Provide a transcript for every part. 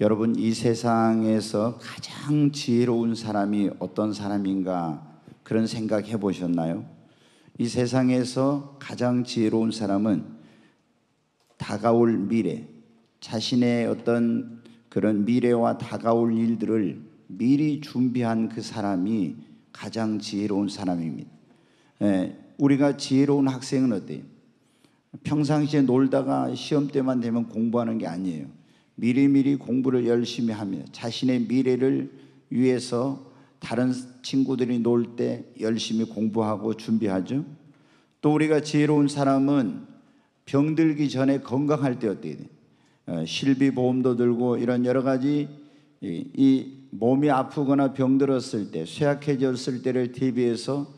여러분, 이 세상에서 가장 지혜로운 사람이 어떤 사람인가 그런 생각 해보셨나요? 이 세상에서 가장 지혜로운 사람은 다가올 미래, 자신의 어떤 그런 미래와 다가올 일들을 미리 준비한 그 사람이 가장 지혜로운 사람입니다. 우리가 지혜로운 학생은 어때요? 평상시에 놀다가 시험 때만 되면 공부하는 게 아니에요. 미리미리 공부를 열심히 하며 자신의 미래를 위해서 다른 친구들이 놀 때 열심히 공부하고 준비하죠. 또 우리가 지혜로운 사람은 병들기 전에 건강할 때 어때요? 실비보험도 들고 이런 여러 가지 이 몸이 아프거나 병들었을 때, 쇠약해졌을 때를 대비해서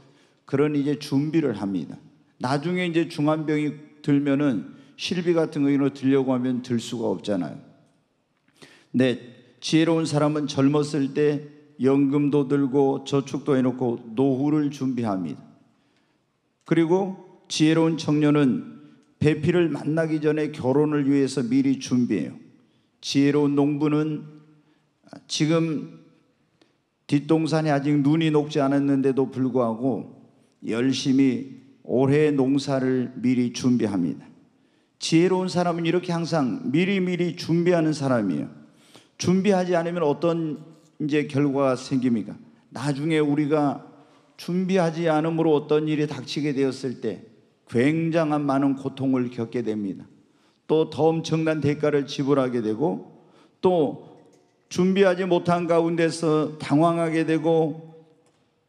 그런 이제 준비를 합니다. 나중에 이제 중환병이 들면은 실비 같은 거로 들려고 하면 들 수가 없잖아요. 네, 지혜로운 사람은 젊었을 때 연금도 들고 저축도 해놓고 노후를 준비합니다. 그리고 지혜로운 청년은 배필을 만나기 전에 결혼을 위해서 미리 준비해요. 지혜로운 농부는 지금 뒷동산에 아직 눈이 녹지 않았는데도 불구하고 열심히 올해의 농사를 미리 준비합니다. 지혜로운 사람은 이렇게 항상 미리미리 준비하는 사람이에요. 준비하지 않으면 어떤 이제 결과가 생깁니까? 나중에 우리가 준비하지 않음으로 어떤 일이 닥치게 되었을 때 굉장한 많은 고통을 겪게 됩니다. 또 더 엄청난 대가를 지불하게 되고, 또 준비하지 못한 가운데서 당황하게 되고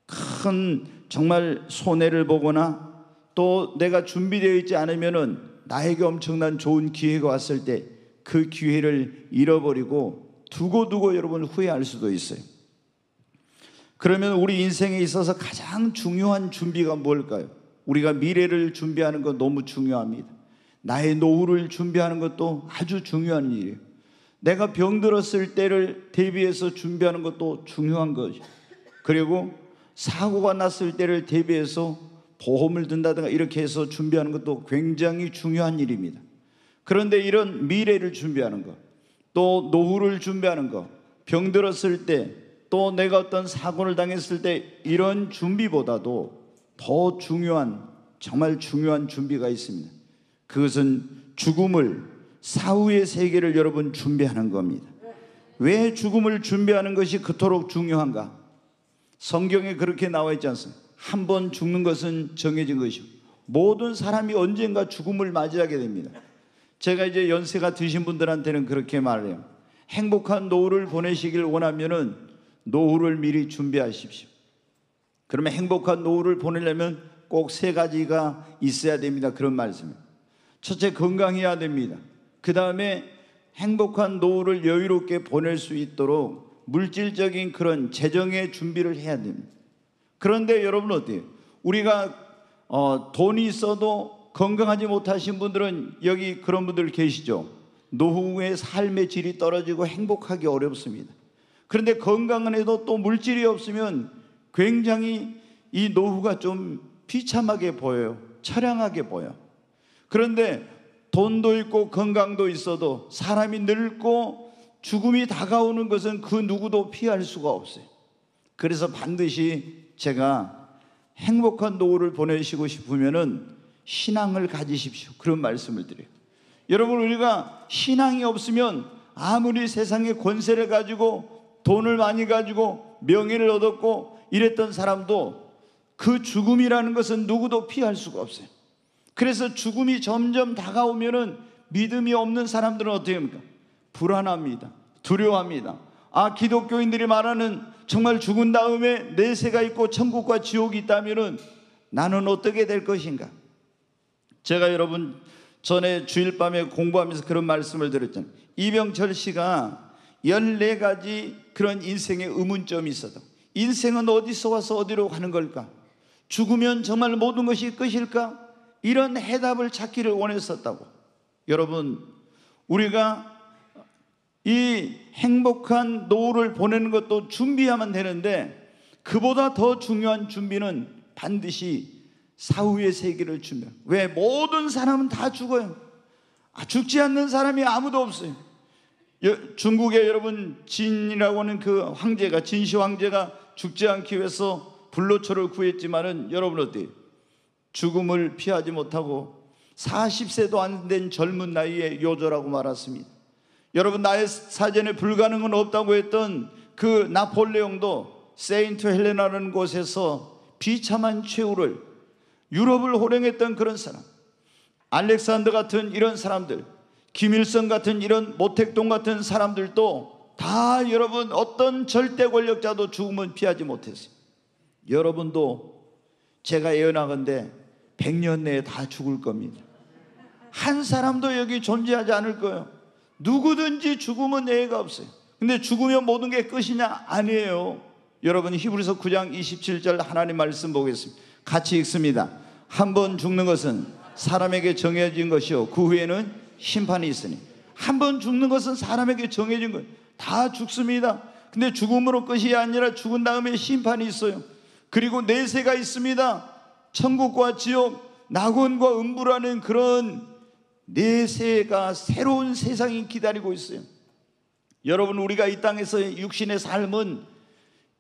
큰 정말 손해를 보거나, 또 내가 준비되어 있지 않으면은 나에게 엄청난 좋은 기회가 왔을 때 그 기회를 잃어버리고 두고두고 여러분 후회할 수도 있어요. 그러면 우리 인생에 있어서 가장 중요한 준비가 뭘까요? 우리가 미래를 준비하는 건 너무 중요합니다. 나의 노후를 준비하는 것도 아주 중요한 일이에요. 내가 병들었을 때를 대비해서 준비하는 것도 중요한 거죠. 그리고 사고가 났을 때를 대비해서 보험을 든다든가 이렇게 해서 준비하는 것도 굉장히 중요한 일입니다. 그런데 이런 미래를 준비하는 것, 또 노후를 준비하는 것, 병들었을 때, 또 내가 어떤 사고를 당했을 때, 이런 준비보다도 더 중요한, 정말 중요한 준비가 있습니다. 그것은 죽음을, 사후의 세계를 여러분 준비하는 겁니다. 왜 죽음을 준비하는 것이 그토록 중요한가? 성경에 그렇게 나와 있지 않습니까? 한 번 죽는 것은 정해진 것이고, 모든 사람이 언젠가 죽음을 맞이하게 됩니다. 제가 이제 연세가 드신 분들한테는 그렇게 말해요. 행복한 노후를 보내시길 원하면은 노후를 미리 준비하십시오. 그러면 행복한 노후를 보내려면 꼭 세 가지가 있어야 됩니다. 그런 말씀입니다. 첫째, 건강해야 됩니다. 그 다음에 행복한 노후를 여유롭게 보낼 수 있도록 물질적인 그런 재정의 준비를 해야 됩니다. 그런데 여러분 어때요? 우리가 돈이 있어도 건강하지 못하신 분들은 여기 그런 분들 계시죠. 노후의 삶의 질이 떨어지고 행복하기 어렵습니다. 그런데 건강은 해도 또 물질이 없으면 굉장히 이 노후가 좀 비참하게 보여요. 처량하게 보여. 그런데 돈도 있고 건강도 있어도 사람이 늙고 죽음이 다가오는 것은 그 누구도 피할 수가 없어요. 그래서 반드시 제가 행복한 노후를 보내시고 싶으면은 신앙을 가지십시오. 그런 말씀을 드려요. 여러분, 우리가 신앙이 없으면 아무리 세상의 권세를 가지고 돈을 많이 가지고 명예를 얻었고 이랬던 사람도 그 죽음이라는 것은 누구도 피할 수가 없어요. 그래서 죽음이 점점 다가오면은 믿음이 없는 사람들은 어떻게 합니까? 불안합니다. 두려워합니다. 기독교인들이 말하는 정말 죽은 다음에 내세가 있고 천국과 지옥이 있다면은 나는 어떻게 될 것인가? 제가 여러분 전에 주일 밤에 공부하면서 그런 말씀을 드렸잖아요. 이병철 씨가 14가지 그런 인생의 의문점이 있어도, 인생은 어디서 와서 어디로 가는 걸까? 죽으면 정말 모든 것이 끝일까? 이런 해답을 찾기를 원했었다고. 여러분, 우리가 이 행복한 노후를 보내는 것도 준비하면 되는데, 그보다 더 중요한 준비는 반드시 사후의 세계를 준비해요. 왜? 모든 사람은 다 죽어요. 죽지 않는 사람이 아무도 없어요. 중국의 여러분 진이라고 하는 그 황제가, 진시 황제가 죽지 않기 위해서 불로초를 구했지만은 여러분 어때? 죽음을 피하지 못하고 40세도 안 된 젊은 나이에 요절하고 말았습니다. 여러분 나의 사전에 불가능은 없다고 했던 그 나폴레옹도 세인트 헬레나라는 곳에서 비참한 최후를, 유럽을 호령했던 그런 사람, 알렉산더 같은 이런 사람들, 김일성 같은 이런 모택동 같은 사람들도 다 여러분 어떤 절대 권력자도 죽음은 피하지 못했어요. 여러분도 제가 예언하건대 100년 내에 다 죽을 겁니다. 한 사람도 여기 존재하지 않을 거예요. 누구든지 죽음은 예외가 없어요. 근데 죽으면 모든 게 끝이냐? 아니에요. 여러분 히브리서 9장 27절 하나님 말씀 보겠습니다. 같이 읽습니다. 한 번 죽는 것은 사람에게 정해진 것이요 그 후에는 심판이 있으니. 한 번 죽는 것은 사람에게 정해진 것, 다 죽습니다. 근데 죽음으로 끝이 아니라 죽은 다음에 심판이 있어요. 그리고 내세가 있습니다. 천국과 지옥, 낙원과 음부라는 그런 내세가, 새로운 세상이 기다리고 있어요. 여러분 우리가 이 땅에서 육신의 삶은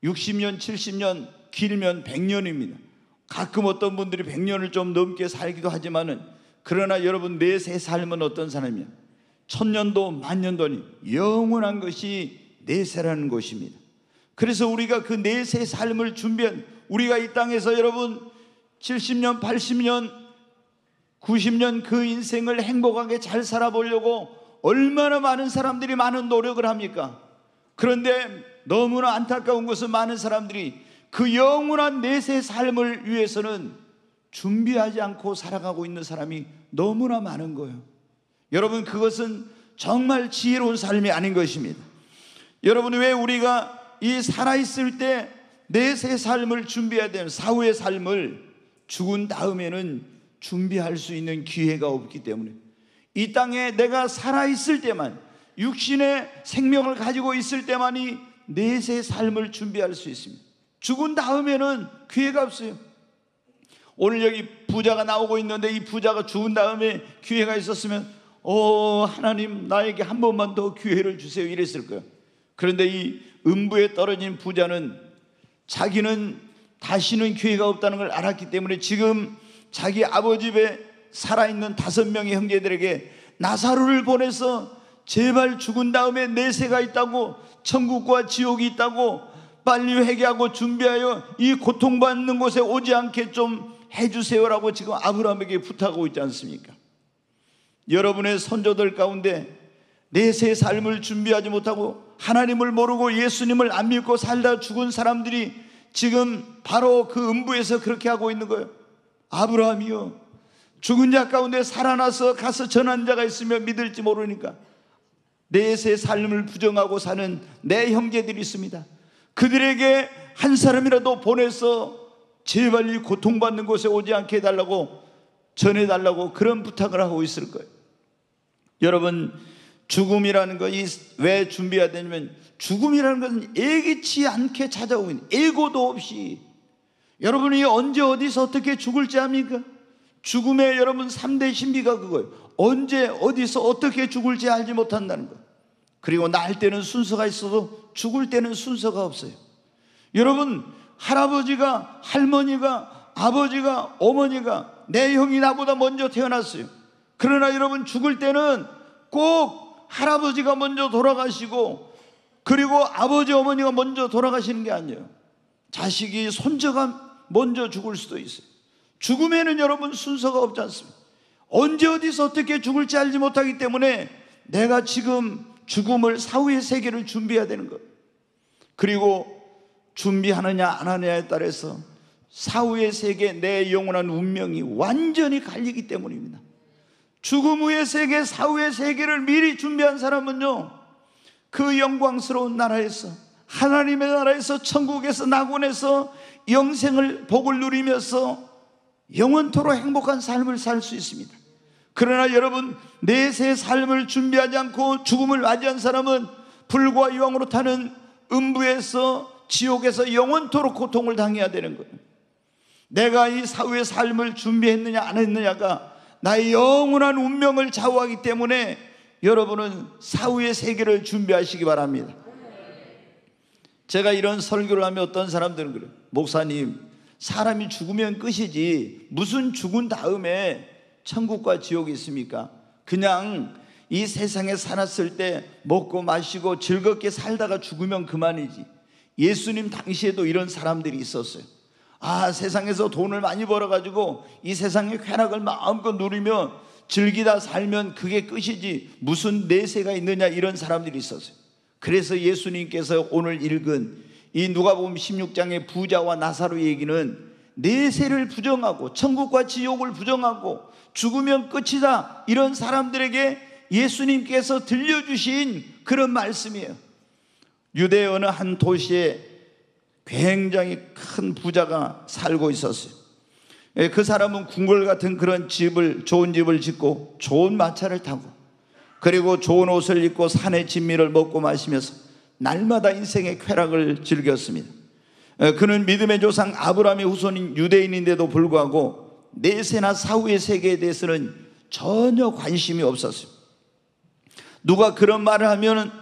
60년, 70년, 길면 100년입니다. 가끔 어떤 분들이 100년을 좀 넘게 살기도 하지만은, 그러나 여러분 내세 삶은 어떤 사람이야? 천년도 만년도 아니, 영원한 것이 내세라는 것입니다. 그래서 우리가 그 내세 삶을 준비한, 우리가 이 땅에서 여러분 70년, 80년, 90년 그 인생을 행복하게 잘 살아보려고 얼마나 많은 사람들이 많은 노력을 합니까? 그런데 너무나 안타까운 것은 많은 사람들이 그 영원한 내세 삶을 위해서는 준비하지 않고 살아가고 있는 사람이 너무나 많은 거예요. 여러분 그것은 정말 지혜로운 삶이 아닌 것입니다. 여러분 왜 우리가 이 살아있을 때 내세 삶을 준비해야 되는, 사후의 삶을 죽은 다음에는 준비할 수 있는 기회가 없기 때문에, 이 땅에 내가 살아있을 때만, 육신의 생명을 가지고 있을 때만이 내세 삶을 준비할 수 있습니다. 죽은 다음에는 기회가 없어요. 오늘 여기 부자가 나오고 있는데 이 부자가 죽은 다음에 기회가 있었으면 하나님 나에게 한 번만 더 기회를 주세요 이랬을 거예요. 그런데 이 음부에 떨어진 부자는 자기는 다시는 기회가 없다는 걸 알았기 때문에 지금 자기 아버지 집에 살아있는 5명의 형제들에게 나사로를 보내서 제발 죽은 다음에 내세가 있다고, 천국과 지옥이 있다고 빨리 회개하고 준비하여 이 고통받는 곳에 오지 않게 좀 해주세요라고 지금 아브라함에게 부탁하고 있지 않습니까? 여러분의 선조들 가운데 내세 삶을 준비하지 못하고 하나님을 모르고 예수님을 안 믿고 살다 죽은 사람들이 지금 바로 그 음부에서 그렇게 하고 있는 거예요. 아브라함이요, 죽은 자 가운데 살아나서 가서 전한 자가 있으면 믿을지 모르니까 내세 삶을 부정하고 사는 내 형제들이 있습니다. 그들에게 한 사람이라도 보내서 제발 이 고통받는 곳에 오지 않게 해달라고, 전해달라고 그런 부탁을 하고 있을 거예요. 여러분 죽음이라는 것이 왜 준비해야 되냐면, 죽음이라는 것은 예기치 않게 찾아오는, 예고도 없이 여러분이 언제 어디서 어떻게 죽을지 압니까? 죽음의 여러분 3대 신비가 그거예요. 언제 어디서 어떻게 죽을지 알지 못한다는 거예요. 그리고 날 때는 순서가 있어도 죽을 때는 순서가 없어요. 여러분 할아버지가, 할머니가, 아버지가, 어머니가, 내 형이 나보다 먼저 태어났어요. 그러나 여러분 죽을 때는 꼭 할아버지가 먼저 돌아가시고, 그리고 아버지, 어머니가 먼저 돌아가시는 게 아니에요. 자식이, 손자가 먼저 죽을 수도 있어요. 죽음에는 여러분 순서가 없지 않습니다. 언제 어디서 어떻게 죽을지 알지 못하기 때문에 내가 지금 죽음을, 사후의 세계를 준비해야 되는 것. 그리고 준비하느냐 안 하느냐에 따라서 사후의 세계, 내 영원한 운명이 완전히 갈리기 때문입니다. 죽음 후의 세계, 사후의 세계를 미리 준비한 사람은요, 그 영광스러운 나라에서, 하나님의 나라에서, 천국에서, 낙원에서 영생을, 복을 누리면서 영원토록 행복한 삶을 살 수 있습니다. 그러나 여러분 내세 삶을 준비하지 않고 죽음을 맞이한 사람은 불과 유황으로 타는 음부에서, 지옥에서 영원토록 고통을 당해야 되는 거예요. 내가 이 사후의 삶을 준비했느냐 안 했느냐가 나의 영원한 운명을 좌우하기 때문에 여러분은 사후의 세계를 준비하시기 바랍니다. 제가 이런 설교를 하면 어떤 사람들은 그래요. 목사님, 사람이 죽으면 끝이지 무슨 죽은 다음에 천국과 지옥이 있습니까? 그냥 이 세상에 살았을 때 먹고 마시고 즐겁게 살다가 죽으면 그만이지. 예수님 당시에도 이런 사람들이 있었어요. 아, 세상에서 돈을 많이 벌어가지고 이 세상의 쾌락을 마음껏 누리며 즐기다 살면 그게 끝이지 무슨 내세가 있느냐, 이런 사람들이 있었어요. 그래서 예수님께서 오늘 읽은 이 누가복음 16장의 부자와 나사로 얘기는 내세를 부정하고 천국과 지옥을 부정하고 죽으면 끝이다, 이런 사람들에게 예수님께서 들려주신 그런 말씀이에요. 유대의 어느 한 도시에 굉장히 큰 부자가 살고 있었어요. 그 사람은 궁궐 같은 그런 집을, 좋은 집을 짓고 좋은 마차를 타고 그리고 좋은 옷을 입고 산의 진미를 먹고 마시면서 날마다 인생의 쾌락을 즐겼습니다. 그는 믿음의 조상 아브라함의 후손인 유대인인데도 불구하고 내세나 사후의 세계에 대해서는 전혀 관심이 없었어요. 누가 그런 말을 하면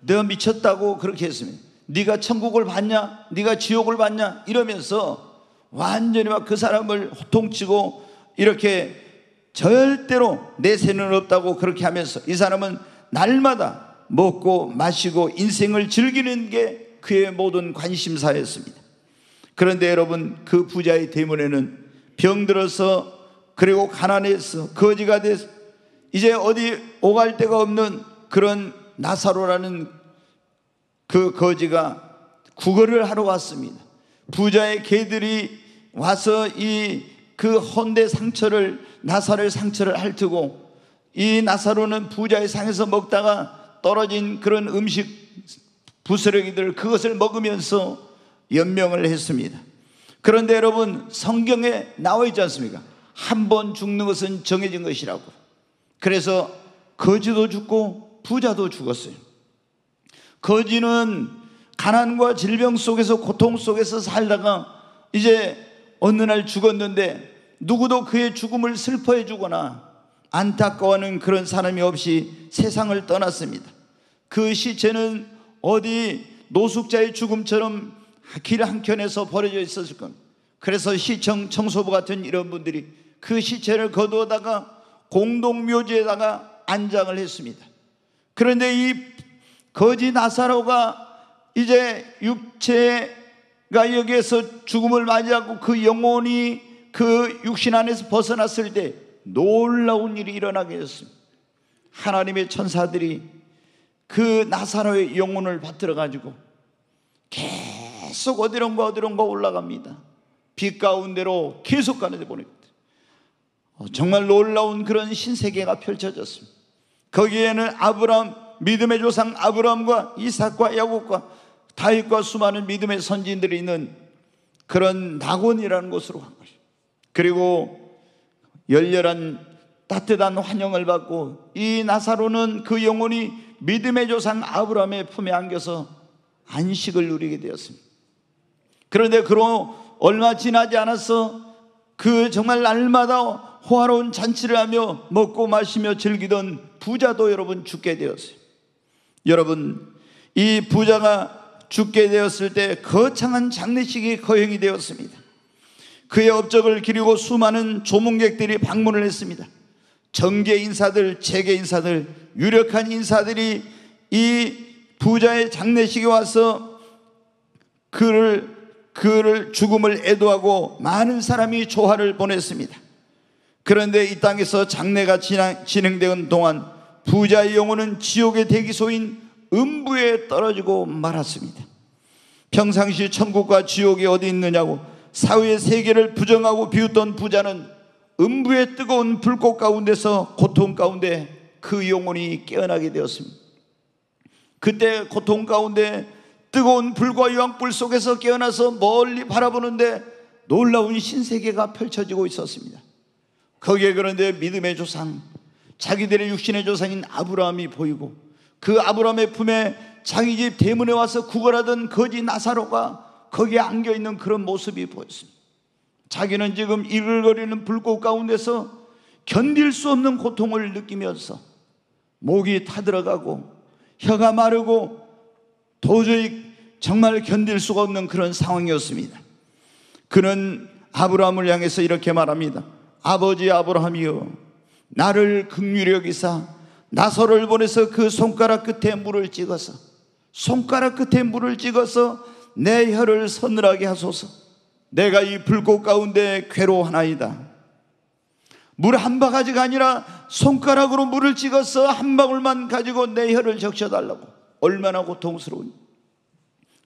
내가 미쳤다고 그렇게 했습니다. 네가 천국을 봤냐? 네가 지옥을 봤냐? 이러면서 완전히 막 그 사람을 호통치고 이렇게 절대로 내세는 없다고 그렇게 하면서 이 사람은 날마다 먹고 마시고 인생을 즐기는 게 그의 모든 관심사였습니다. 그런데 여러분, 그 부자의 대문에는 병들어서 그리고 가난해서 거지가 돼서 이제 어디 오갈 데가 없는 그런 나사로라는 그 거지가 구걸을 하러 왔습니다. 부자의 개들이 와서 이 그 헌데 상처를, 나사로의 상처를 핥고, 이 나사로는 부자의 상에서 먹다가 떨어진 그런 음식 부스러기들, 그것을 먹으면서 연명을 했습니다. 그런데 여러분, 성경에 나와 있지 않습니까? 한 번 죽는 것은 정해진 것이라고. 그래서 거지도 죽고 부자도 죽었어요. 거지는 가난과 질병 속에서, 고통 속에서 살다가 이제 어느 날 죽었는데 누구도 그의 죽음을 슬퍼해 주거나 안타까워하는 그런 사람이 없이 세상을 떠났습니다. 그 시체는 어디 노숙자의 죽음처럼 길 한켠에서 버려져 있었을 겁니다. 그래서 시청 청소부 같은 이런 분들이 그 시체를 거두어다가 공동묘지에다가 안장을 했습니다. 그런데 이 거지 나사로가 이제 육체가 여기에서 죽음을 맞이하고 그 영혼이 그 육신 안에서 벗어났을 때 놀라운 일이 일어나게 됐습니다. 하나님의 천사들이 그 나사로의 영혼을 받들어 가지고 계속 어디론가 어디론가 올라갑니다. 빛 가운데로 계속 가는데 보냅니다. 정말 놀라운 그런 신세계가 펼쳐졌습니다. 거기에는 아브라함, 믿음의 조상 아브라함과 이삭과 야곱과 다윗과 수많은 믿음의 선진들이 있는 그런 낙원이라는 곳으로 간 것이죠. 그리고 열렬한 따뜻한 환영을 받고 이 나사로는 그 영혼이 믿음의 조상 아브라함의 품에 안겨서 안식을 누리게 되었습니다. 그런데 그로 얼마 지나지 않아서 그 정말 날마다 호화로운 잔치를 하며 먹고 마시며 즐기던 부자도 여러분 죽게 되었어요. 여러분, 이 부자가 죽게 되었을 때 거창한 장례식이 거행이 되었습니다. 그의 업적을 기리고 수많은 조문객들이 방문을 했습니다. 정계 인사들, 재계 인사들, 유력한 인사들이 이 부자의 장례식에 와서 그를 죽음을 애도하고 많은 사람이 조화를 보냈습니다. 그런데 이 땅에서 장례가 진행되는 동안 부자의 영혼은 지옥의 대기소인 음부에 떨어지고 말았습니다. 평상시 천국과 지옥이 어디 있느냐고 사회의 세계를 부정하고 비웃던 부자는 음부의 뜨거운 불꽃 가운데서, 고통 가운데 그 영혼이 깨어나게 되었습니다. 그때 고통 가운데 뜨거운 불과 유황불 속에서 깨어나서 멀리 바라보는데 놀라운 신세계가 펼쳐지고 있었습니다. 거기에 그런데 믿음의 조상, 자기들의 육신의 조상인 아브라함이 보이고 그 아브라함의 품에 자기 집 대문에 와서 구걸하던 거지 나사로가 거기에 안겨있는 그런 모습이 보였습니다. 자기는 지금 이글거리는 불꽃 가운데서 견딜 수 없는 고통을 느끼면서 목이 타들어가고 혀가 마르고 도저히 정말 견딜 수가 없는 그런 상황이었습니다. 그는 아브라함을 향해서 이렇게 말합니다. 아버지 아브라함이여, 나를 긍휼히 여기사 나사를 보내서 그 손가락 끝에 물을 찍어서 내 혀를 서늘하게 하소서. 내가 이 불꽃 가운데 괴로워하나이다. 물 한 바가지가 아니라 손가락으로 물을 찍어서 한 방울만 가지고 내 혀를 적셔달라고. 얼마나 고통스러운.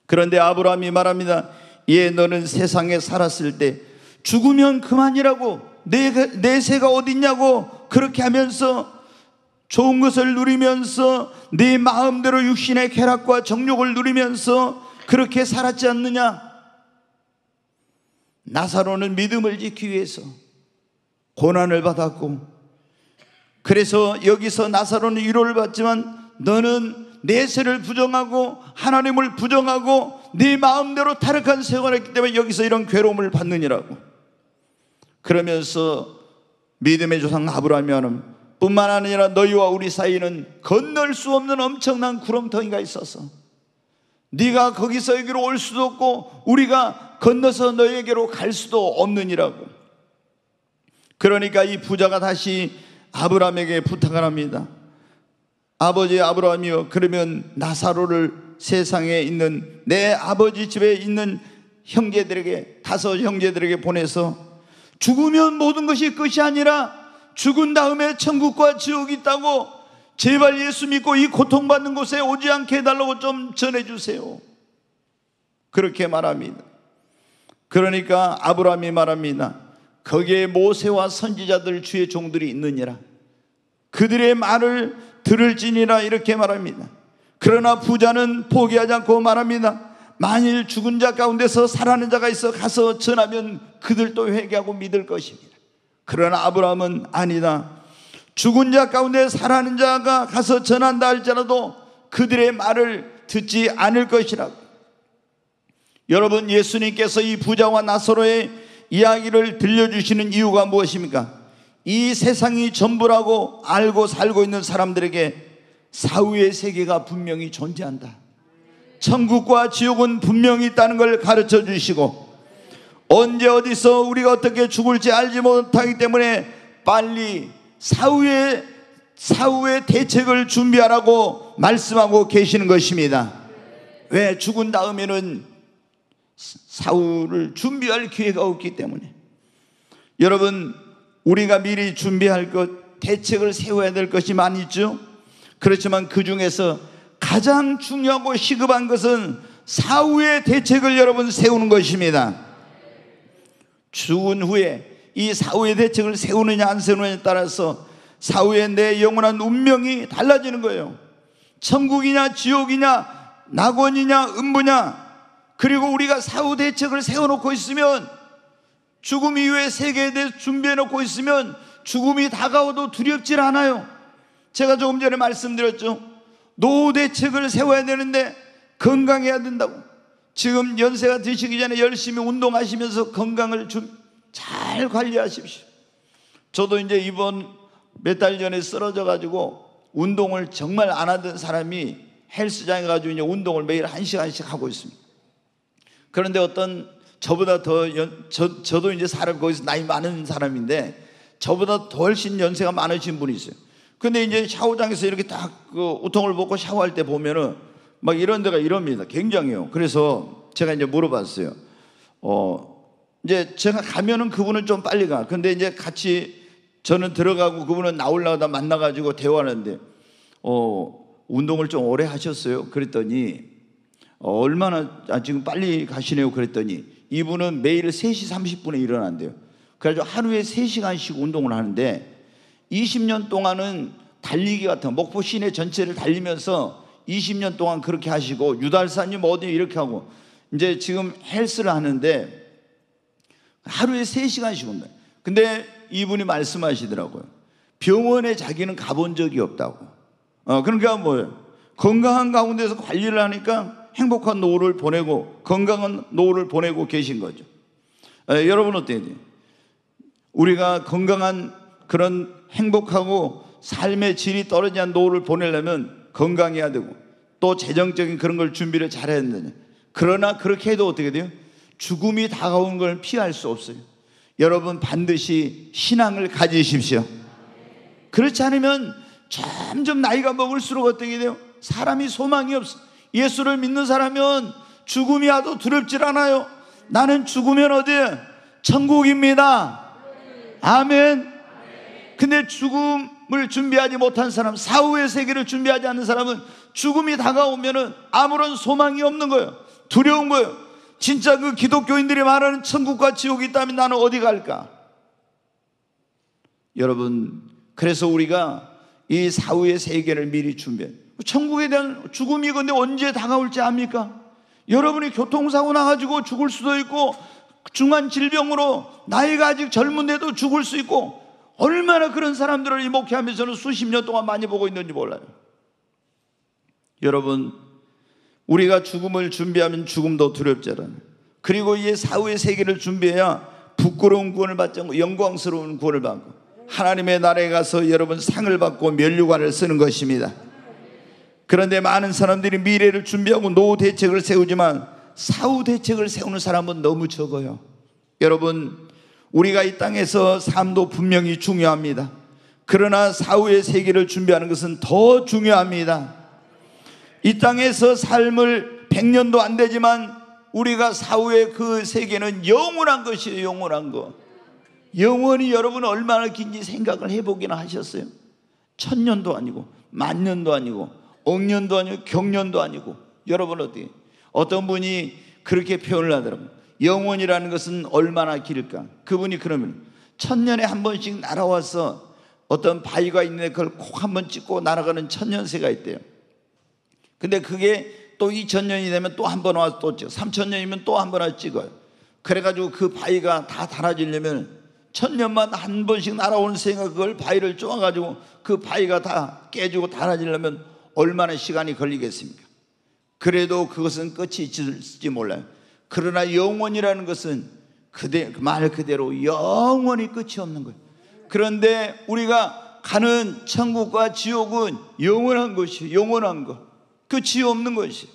그런데 아브라함이 말합니다. 예, 너는 세상에 살았을 때 죽으면 그만이라고, 내 새가 어딨냐고 그렇게 하면서 좋은 것을 누리면서 네 마음대로 육신의 쾌락과 정욕을 누리면서 그렇게 살았지 않느냐. 나사로는 믿음을 지키기 위해서 고난을 받았고, 그래서 여기서 나사로는 위로를 받지만 너는 내 세를 부정하고 하나님을 부정하고 네 마음대로 타락한 생활을 했기 때문에 여기서 이런 괴로움을 받느니라고. 그러면서 믿음의 조상 아브라함이 하는 뿐만 아니라 너희와 우리 사이는 건널 수 없는 엄청난 구렁텅이가 있어서 네가 거기서 여기로 올 수도 없고 우리가 건너서 너희에게로 갈 수도 없느니라고. 그러니까 이 부자가 다시 아브라함에게 부탁을 합니다. 아버지 아브라함이여, 그러면 나사로를 세상에 있는 내 아버지 집에 있는 형제들에게, 다섯 형제들에게 보내서 죽으면 모든 것이 끝이 아니라 죽은 다음에 천국과 지옥이 있다고, 제발 예수 믿고 이 고통받는 곳에 오지 않게 해달라고 좀 전해주세요. 그렇게 말합니다. 그러니까 아브라함이 말합니다. 거기에 모세와 선지자들 주의 종들이 있느니라. 그들의 말을 들을지니라. 이렇게 말합니다. 그러나 부자는 포기하지 않고 말합니다. 만일 죽은 자 가운데서 살아난 자가 있어 가서 전하면 그들도 회개하고 믿을 것입니다. 그러나 아브라함은 아니다. 죽은 자 가운데 살아난 자가 가서 전한다 할지라도 그들의 말을 듣지 않을 것이라고. 여러분, 예수님께서 이 부자와 나사로의 이야기를 들려주시는 이유가 무엇입니까? 이 세상이 전부라고 알고 살고 있는 사람들에게 사후의 세계가 분명히 존재한다. 천국과 지옥은 분명히 있다는 걸 가르쳐 주시고, 언제 어디서 우리가 어떻게 죽을지 알지 못하기 때문에 빨리 사후의 대책을 준비하라고 말씀하고 계시는 것입니다. 왜? 죽은 다음에는 사후를 준비할 기회가 없기 때문에. 여러분, 우리가 미리 준비할 것, 대책을 세워야 될 것이 많이 있죠. 그렇지만 그 중에서 가장 중요하고 시급한 것은 사후의 대책을 여러분 세우는 것입니다. 죽은 후에 이 사후의 대책을 세우느냐 안 세우느냐에 따라서 사후에 내 영원한 운명이 달라지는 거예요. 천국이냐 지옥이냐, 낙원이냐 음부냐. 그리고 우리가 사후 대책을 세워놓고 있으면, 죽음 이후의 세계에 대해 준비해놓고 있으면 죽음이 다가와도 두렵질 않아요. 제가 조금 전에 말씀드렸죠. 노후 대책을 세워야 되는데 건강해야 된다고. 지금 연세가 드시기 전에 열심히 운동하시면서 건강을 좀 잘 관리하십시오. 저도 이제 이번 몇 달 전에 쓰러져가지고 운동을 정말 안 하던 사람이 헬스장에 가가지고 이제 운동을 매일 1시간씩 하고 있습니다. 그런데 어떤 저보다 더 저도 이제 사람, 거기서 나이 많은 사람인데 저보다 더 훨씬 연세가 많으신 분이 있어요. 근데 이제 샤워장에서 이렇게 딱 그 우통을 벗고 샤워할 때 보면은 막 이런 데가 이럽니다. 굉장해요. 그래서 제가 이제 물어봤어요. 이제 제가 가면은 그분은 좀 빨리 가. 근데 이제 같이 저는 들어가고 그분은 나오려다 만나가지고 대화하는데 운동을 좀 오래 하셨어요? 그랬더니 얼마나, 지금 빨리 가시네요. 그랬더니 이분은 매일 3시 30분에 일어난대요. 그래서 하루에 3시간씩 운동을 하는데 20년 동안은 달리기 같은, 목포 시내 전체를 달리면서 20년 동안 그렇게 하시고, 유달사님 어디 이렇게 하고, 이제 지금 헬스를 하는데 하루에 3시간씩 운동. 근데 이분이 말씀하시더라고요. 병원에 자기는 가본 적이 없다고. 그러니까 뭐예요? 건강한 가운데서 관리를 하니까 행복한 노후를 보내고 건강한 노후를 보내고 계신 거죠. 여러분 어때요? 우리가 건강한 그런 행복하고 삶의 질이 떨어지지 않는 노후를 보내려면 건강해야 되고 또 재정적인 그런 걸 준비를 잘해야 된다. 그러나 그렇게 해도 어떻게 돼요? 죽음이 다가오는 걸 피할 수 없어요. 여러분 반드시 신앙을 가지십시오. 그렇지 않으면 점점 나이가 먹을수록 어떻게 돼요? 사람이 소망이 없어. 예수를 믿는 사람은 죽음이 하도 두렵질 않아요. 나는 죽으면 어디에? 천국입니다. 아멘. 근데 죽음을 준비하지 못한 사람, 사후의 세계를 준비하지 않는 사람은 죽음이 다가오면은 아무런 소망이 없는 거예요. 두려운 거예요. 진짜 그 기독교인들이 말하는 천국과 지옥이 있다면 나는 어디 갈까? 여러분, 그래서 우리가 이 사후의 세계를 미리 준비해. 천국에 대한 죽음이 근데 언제 다가올지 압니까? 여러분이 교통사고 나가지고 죽을 수도 있고 중한 질병으로 나이가 아직 젊은데도 죽을 수 있고 얼마나 그런 사람들을 이 목회하면서는 수십 년 동안 많이 보고 있는지 몰라요. 여러분 우리가 죽음을 준비하면 죽음도 두렵지 않아요. 그리고 이 사후의 세계를 준비해야 부끄러운 구원을 받지 않고 영광스러운 구원을 받고 하나님의 나라에 가서 여러분 상을 받고 면류관을 쓰는 것입니다. 그런데 많은 사람들이 미래를 준비하고 노후 대책을 세우지만 사후 대책을 세우는 사람은 너무 적어요. 여러분 우리가 이 땅에서 삶도 분명히 중요합니다. 그러나 사후의 세계를 준비하는 것은 더 중요합니다. 이 땅에서 삶을 100년도 안 되지만 우리가 사후의 그 세계는 영원한 것이에요. 영원한 것. 영원히 여러분 얼마나 긴지 생각을 해보기나 하셨어요? 1000년도 아니고 10,000년도 아니고 억년도 아니고 경년도 아니고 여러분 어디 어떤 분이 그렇게 표현을 하더라고요. 영원이라는 것은 얼마나 길까? 그분이 그러면 1000년에 한 번씩 날아와서 어떤 바위가 있는데 그걸 콕 한 번 찍고 날아가는 천년새가 있대요. 근데 그게 또 2000년이 되면 또 한 번 와서 또 찍어. 3000년이면 또 한 번 와서 찍어요. 그래가지고 그 바위가 다 닳아지려면 1000년만 한 번씩 날아오는 새가 그걸 바위를 쪼아가지고 그 바위가 다 깨지고 닳아지려면 얼마나 시간이 걸리겠습니까? 그래도 그것은 끝이 있을지 몰라요. 그러나 영원이라는 것은 말 그대로 영원히 끝이 없는 거예요. 그런데 우리가 가는 천국과 지옥은 영원한 것이에요. 영원한 것. 끝이 없는 것이에요.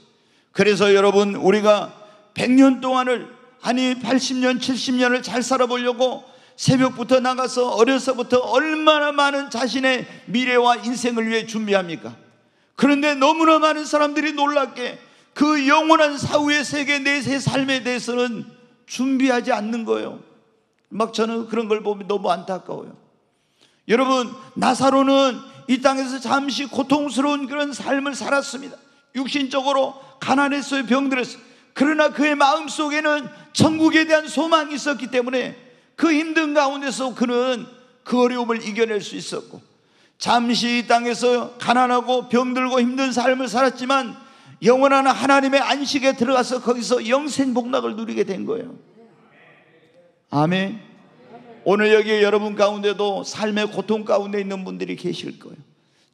그래서 여러분 우리가 100년 동안을 아니 80년 70년을 잘 살아보려고 새벽부터 나가서 어려서부터 얼마나 많은 자신의 미래와 인생을 위해 준비합니까? 그런데 너무나 많은 사람들이 놀랍게 그 영원한 사후의 세계 내 삶에 대해서는 준비하지 않는 거예요. 막 저는 그런 걸 보면 너무 안타까워요. 여러분 나사로는 이 땅에서 잠시 고통스러운 그런 삶을 살았습니다. 육신적으로 가난했어요. 병들었어요. 그러나 그의 마음속에는 천국에 대한 소망이 있었기 때문에 그 힘든 가운데서 그는 그 어려움을 이겨낼 수 있었고 잠시 이 땅에서 가난하고 병들고 힘든 삶을 살았지만 영원한 하나님의 안식에 들어가서 거기서 영생 복락을 누리게 된 거예요. 아멘. 오늘 여기 여러분 가운데도 삶의 고통 가운데 있는 분들이 계실 거예요.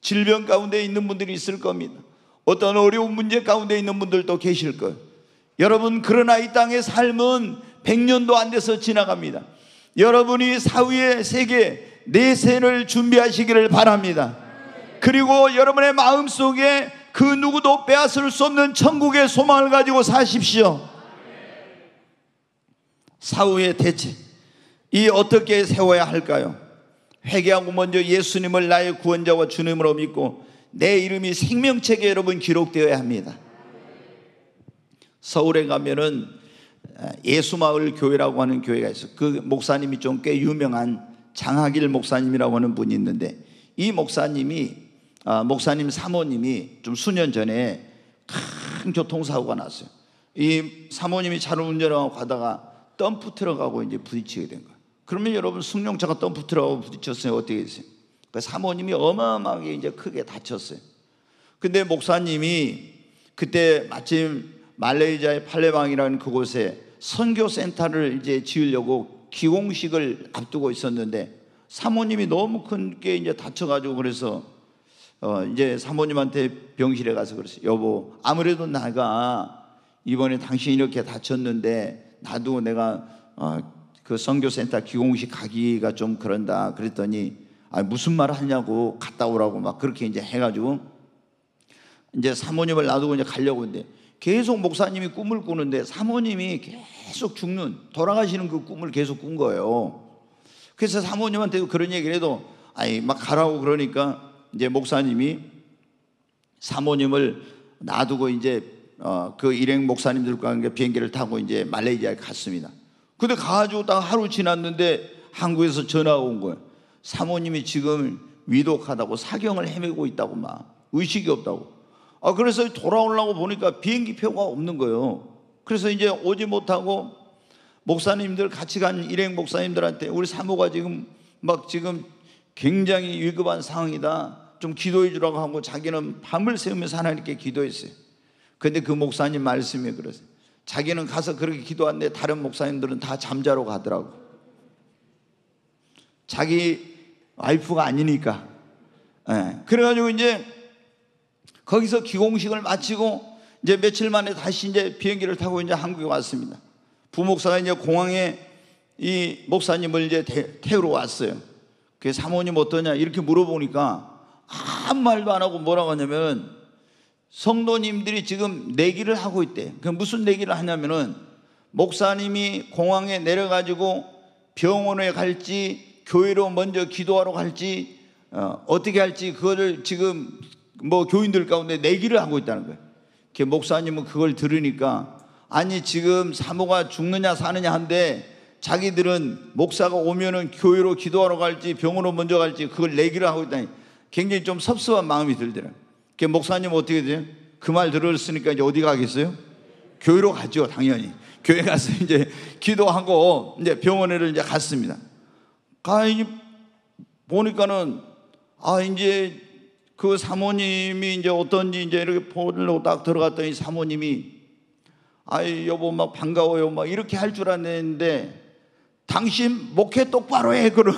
질병 가운데 있는 분들이 있을 겁니다. 어떤 어려운 문제 가운데 있는 분들도 계실 거예요. 여러분 그러나 이 땅의 삶은 100년도 안 돼서 지나갑니다. 여러분이 사후의 세계 내 생을 준비하시기를 바랍니다. 그리고 여러분의 마음속에 그 누구도 빼앗을 수 없는 천국의 소망을 가지고 사십시오. 사후의 대책 이 어떻게 세워야 할까요? 회개하고 먼저 예수님을 나의 구원자와 주님으로 믿고 내 이름이 생명책에 여러분 기록되어야 합니다. 서울에 가면은 예수마을 교회라고 하는 교회가 있어요. 그 목사님이 좀 꽤 유명한 장학일 목사님이라고 하는 분이 있는데 이 목사님 사모님이 좀 수년 전에 큰 교통사고가 났어요. 이 사모님이 차를 운전하고 가다가 덤프트럭하고 이제 부딪히게 된 거예요. 그러면 여러분 승용차가 덤프트럭하고 부딪혔으면 어떻게 됐어요? 그 사모님이 어마어마하게 이제 크게 다쳤어요. 근데 목사님이 그때 마침 말레이시아의 팔레방이라는 그곳에 선교센터를 이제 지으려고 기공식을 앞두고 있었는데 사모님이 너무 큰 게 이제 다쳐가지고 그래서 이제 사모님한테 병실에 가서 그랬어요. 여보 아무래도 내가 이번에 당신이 이렇게 다쳤는데 나도 내가 그 선교센터 기공식 가기가 좀 그런다. 그랬더니 무슨 말 하냐고 갔다 오라고 막 그렇게 이제 해가지고 이제 사모님을 놔두고 이제 가려고 했는데 계속 목사님이 꿈을 꾸는데 사모님이 계속 죽는, 돌아가시는 그 꿈을 계속 꾼 거예요. 그래서 사모님한테도 그런 얘기를 해도 아이 막 가라고 그러니까 이제 목사님이 사모님을 놔두고 이제 그 일행 목사님들과 함께 비행기를 타고 이제 말레이시아에 갔습니다. 근데 가가지고 딱 하루 지났는데 한국에서 전화가 온 거예요. 사모님이 지금 위독하다고 사경을 헤매고 있다고 막 의식이 없다고. 아 그래서 돌아오려고 보니까 비행기 표가 없는 거예요. 그래서 이제 오지 못하고 목사님들 같이 간 일행 목사님들한테 우리 사모가 지금 굉장히 위급한 상황이다. 좀 기도해 주라고 하고 자기는 밤을 새우면서 하나님께 기도했어요. 근데 그 목사님 말씀이 그러세요. 자기는 가서 그렇게 기도하는데 다른 목사님들은 다 잠자러 가더라고. 자기 와이프가 아니니까. 예. 그래가지고 이제 거기서 기공식을 마치고 이제 며칠 만에 다시 이제 비행기를 타고 이제 한국에 왔습니다. 부목사가 이제 공항에 이 목사님을 이제 태우러 왔어요. 그 사모님 어떠냐 이렇게 물어보니까 아무 말도 안 하고 뭐라고 하냐면 성도님들이 지금 내기를 하고 있대. 그 무슨 내기를 하냐면은 목사님이 공항에 내려가지고 병원에 갈지 교회로 먼저 기도하러 갈지 어떻게 할지 그거를 지금 뭐 교인들 가운데 내기를 하고 있다는 거예요. 그 목사님은 그걸 들으니까 아니 지금 사모가 죽느냐 사느냐 한데 자기들은 목사가 오면은 교회로 기도하러 갈지 병원으로 먼저 갈지 그걸 내기를 하고 있다니 굉장히 좀 섭섭한 마음이 들더라고요. 그 목사님 어떻게 돼요? 그 말 들었으니까 이제 어디 가겠어요? 교회로 갔죠, 당연히. 교회 가서 이제 기도하고 이제 병원에를 이제 갔습니다. 가이 보니까는 아 이제 그 사모님이 이제 어떤지 이제 이렇게 보려고 딱 들어갔더니 사모님이 아이 여보 막 반가워요 막 이렇게 할 줄 알았는데 당신 목회 똑바로 해 그러.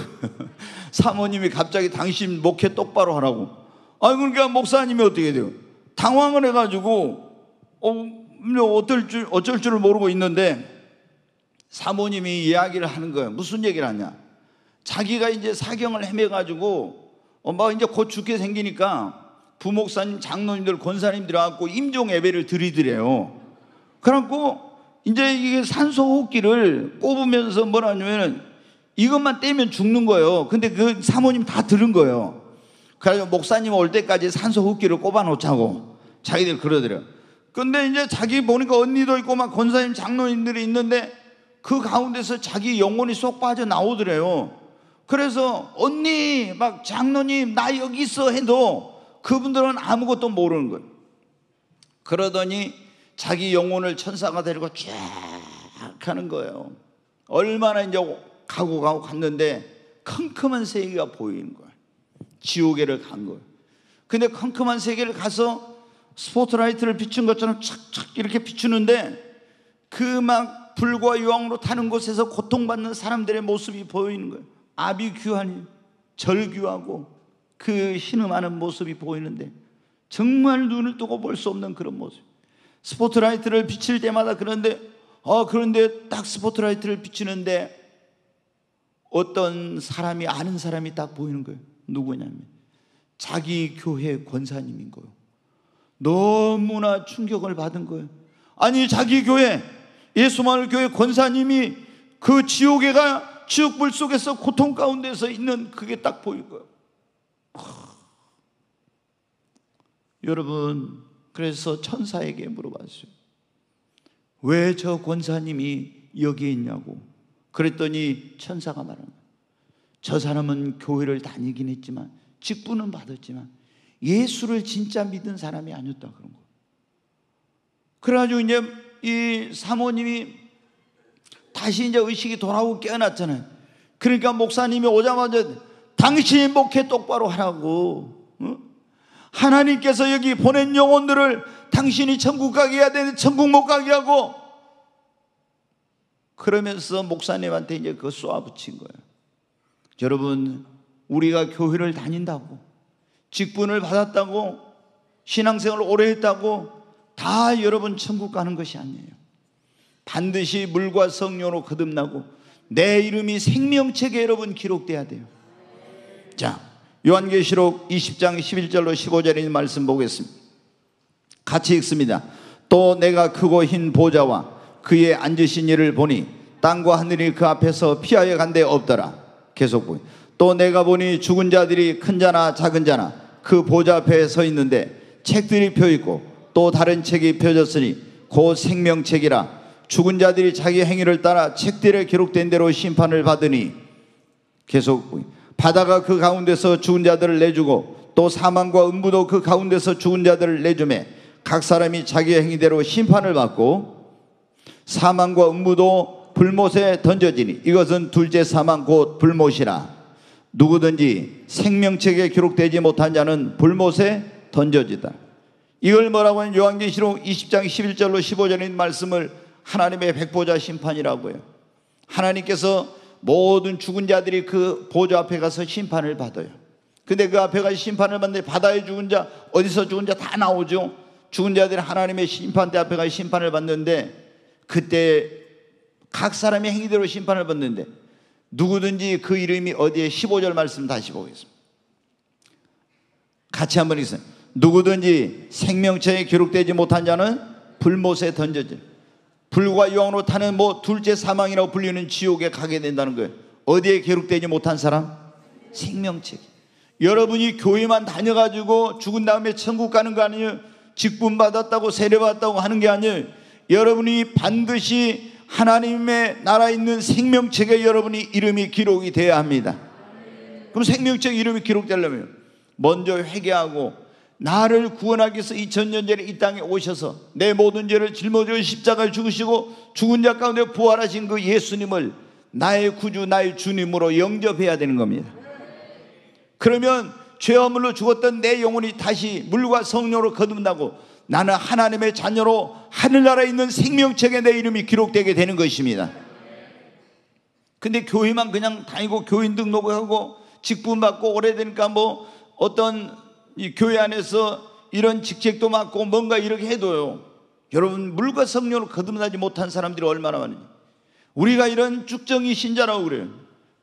사모님이 갑자기 당신 목회 똑바로 하라고. 아 그러니까 목사님이 어떻게 돼요? 당황을 해가지고 어쩔 줄을 모르고 있는데 사모님이 이야기를 하는 거예요. 무슨 얘기를 하냐? 자기가 이제 사경을 헤매가지고 엄마가 이제 곧 죽게 생기니까 부목사님, 장로님들, 권사님들 와갖고 임종 예배를 드리더래요. 그래갖고 이제 이게 산소호흡기를 꼽으면서 뭐라냐면 이것만 떼면 죽는 거예요. 근데 그 사모님 다 들은 거예요. 그래서 목사님 올 때까지 산소호흡기를 꼽아놓자고 자기들 그러더래요. 근데 이제 자기 보니까 언니도 있고 막 권사님 장로님들이 있는데 그 가운데서 자기 영혼이 쏙 빠져나오더래요. 그래서 언니 막 장로님 나 여기 있어 해도 그분들은 아무것도 모르는 거예요. 그러더니 자기 영혼을 천사가 데리고 쫙 하는 거예요. 얼마나 이제 가고 갔는데 컴컴한 세계가 보이는 거예요. 지옥에를 간 거예요. 근데 컴컴한 세계를 가서 스포트라이트를 비춘 것처럼 착착 이렇게 비추는데 그 막 불과 유황으로 타는 곳에서 고통받는 사람들의 모습이 보이는 거예요. 아비규환 절규하고 그 신음하는 모습이 보이는데 정말 눈을 뜨고 볼 수 없는 그런 모습. 스포트라이트를 비칠 때마다 그런데 딱 스포트라이트를 비치는데 어떤 사람이 아는 사람이 딱 보이는 거예요. 누구냐면 자기 교회 권사님인 거예요. 너무나 충격을 받은 거예요. 아니 자기 교회 예수마을 교회 권사님이 그 지옥에가 지옥불 속에서 고통 가운데서 있는 그게 딱 보일 거예요. 여러분 그래서 천사에게 물어봤어요. 왜 저 권사님이 여기에 있냐고. 그랬더니 천사가 말한 거예요. 저 사람은 교회를 다니긴 했지만 직분은 받았지만 예수를 진짜 믿은 사람이 아니었다 그런 거. 그래가지고 이제 이 사모님이 다시 이제 의식이 돌아오고 깨어났잖아요. 그러니까 목사님이 오자마자 당신 목회 똑바로 하라고. 하나님께서 여기 보낸 영혼들을 당신이 천국 가게 해야 되는데 천국 못 가게 하고 그러면서 목사님한테 이제 그거 쏘아붙인 거예요. 여러분 우리가 교회를 다닌다고 직분을 받았다고 신앙생활을 오래 했다고 다 여러분 천국 가는 것이 아니에요. 반드시 물과 성령으로 거듭나고 내 이름이 생명책에 여러분 기록돼야 돼요. 자, 요한계시록 20장 11절로 15절인 말씀 보겠습니다. 같이 읽습니다. 또 내가 크고 흰 보좌와 그의 앉으신 이를 보니 땅과 하늘이 그 앞에서 피하여 간데 없더라. 계속 보니 또 내가 보니 죽은 자들이 큰 자나 작은 자나 그 보좌 앞에 서 있는데 책들이 펴 있고 또 다른 책이 펴졌으니 곧 생명책이라. 죽은 자들이 자기 행위를 따라 책들에 기록된 대로 심판을 받으니, 계속 보니 바다가 그 가운데서 죽은 자들을 내주고 또 사망과 음부도 그 가운데서 죽은 자들을 내주매 각 사람이 자기 행위대로 심판을 받고 사망과 음부도 불못에 던져지니 이것은 둘째 사망 곧 불못이라. 누구든지 생명책에 기록되지 못한 자는 불못에 던져지다. 이걸 뭐라고 하는 요한계시록 20장 11절로 15절인 말씀을 하나님의 백보좌 심판이라고 해요. 하나님께서 모든 죽은 자들이 그 보좌 앞에 가서 심판을 받아요. 근데 그 앞에 가서 심판을 받는데 바다에 죽은 자, 어디서 죽은 자 다 나오죠. 죽은 자들이 하나님의 심판대 앞에 가서 심판을 받는데 그때 각 사람의 행위대로 심판을 받는데 누구든지 그 이름이 어디에, 15절 말씀 다시 보겠습니다. 같이 한번 읽으세요. 누구든지 생명책에 기록되지 못한 자는 불못에 던져질, 불과 유황으로 타는 뭐 둘째 사망이라고 불리는 지옥에 가게 된다는 거예요. 어디에 기록되지 못한 사람? 생명책. 여러분이 교회만 다녀가지고 죽은 다음에 천국 가는 거 아니에요. 직분 받았다고 세례 받았다고 하는 게 아니에요. 여러분이 반드시 하나님의 나라에 있는 생명책에 여러분이 이름이 기록이 돼야 합니다. 그럼 생명책 이름이 기록되려면 먼저 회개하고 나를 구원하기 위해서 2000년 전에 이 땅에 오셔서 내 모든 죄를 짊어져 십자가에 죽으시고 죽은 자 가운데 부활하신 그 예수님을 나의 구주 나의 주님으로 영접해야 되는 겁니다. 그러면 죄화물로 죽었던 내 영혼이 다시 물과 성령으로 거듭나고 나는 하나님의 자녀로 하늘나라에 있는 생명책에 내 이름이 기록되게 되는 것입니다. 근데 교회만 그냥 다니고 교인 등록하고 직분 받고 오래되니까 뭐 어떤 이 교회 안에서 이런 직책도 맡고 뭔가 이렇게 해도요, 여러분 물과 성령으로 거듭나지 못한 사람들이 얼마나 많은지. 우리가 이런 쭉정이 신자라고 그래요.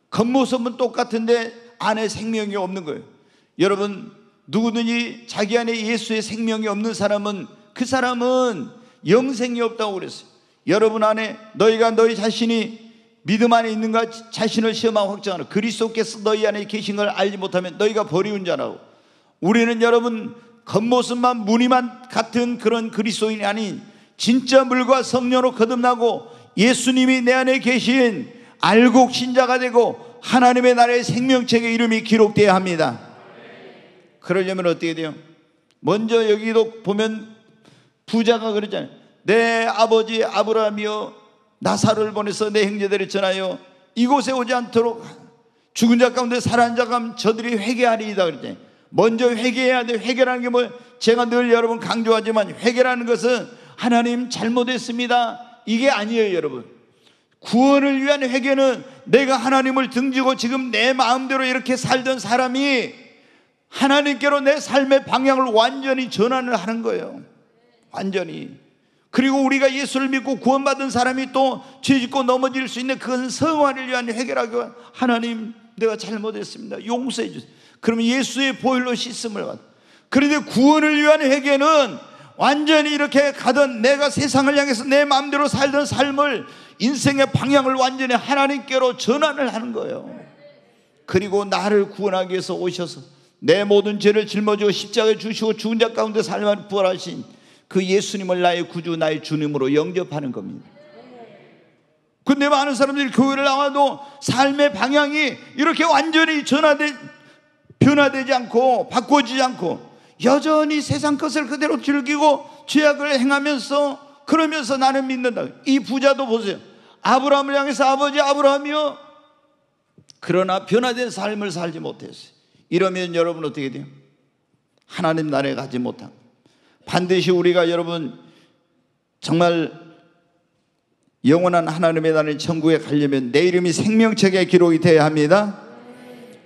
겉모습은 똑같은데 안에 생명이 없는 거예요. 여러분 누구든지 자기 안에 예수의 생명이 없는 사람은 그 사람은 영생이 없다고 그랬어요. 여러분 안에 너희가 너희 자신이 믿음 안에 있는가 자신을 시험하고 확정하라. 그리스도께서 너희 안에 계신 걸 알지 못하면 너희가 버리운 자라고. 우리는 여러분 겉모습만 무늬만 같은 그런 그리스도인이 아닌 진짜 물과 성령으로 거듭나고 예수님이 내 안에 계신 알곡 신자가 되고 하나님의 나라의 생명책의 이름이 기록되어야 합니다. 그러려면 어떻게 돼요? 먼저 여기도 보면 부자가 그러잖아요. 내 아버지 아브라함이여 나사로를 보내서 내 형제들을 전하여 이곳에 오지 않도록 죽은 자 가운데 살아난 자 가운데 저들이 회개하리이다 그랬잖아요. 먼저 회개해야 돼. 회개라는 게 뭐, 제가 늘 여러분 강조하지만 회개라는 것은 하나님 잘못했습니다 이게 아니에요. 여러분 구원을 위한 회개는 내가 하나님을 등지고 지금 내 마음대로 이렇게 살던 사람이 하나님께로 내 삶의 방향을 완전히 전환을 하는 거예요. 완전히. 그리고 우리가 예수를 믿고 구원받은 사람이 또 죄짓고 넘어질 수 있는 그건 성화를 위한 회개라고. 하나님 내가 잘못했습니다 용서해 주세요. 그러면 예수의 보혈로 씻음을 받아. 그런데 구원을 위한 회개는 완전히 이렇게 가던 내가 세상을 향해서 내 마음대로 살던 삶을 인생의 방향을 완전히 하나님께로 전환을 하는 거예요. 그리고 나를 구원하기 위해서 오셔서 내 모든 죄를 짊어지고 십자가에 주시고 죽은 자 가운데 삶을 부활하신 그 예수님을 나의 구주 나의 주님으로 영접하는 겁니다. 근데 많은 사람들이 교회를 나와도 삶의 방향이 이렇게 완전히 변화되지 않고 바꿔지지 않고 여전히 세상 것을 그대로 즐기고 죄악을 행하면서 그러면서 나는 믿는다. 이 부자도 보세요. 아브라함을 향해서 아버지 아브라함이요 그러나 변화된 삶을 살지 못했어요. 이러면 여러분 어떻게 돼요? 하나님 나라에 가지 못한. 반드시 우리가 여러분 정말 영원한 하나님의 나라인 천국에 가려면 내 이름이 생명책에 기록이 돼야 합니다.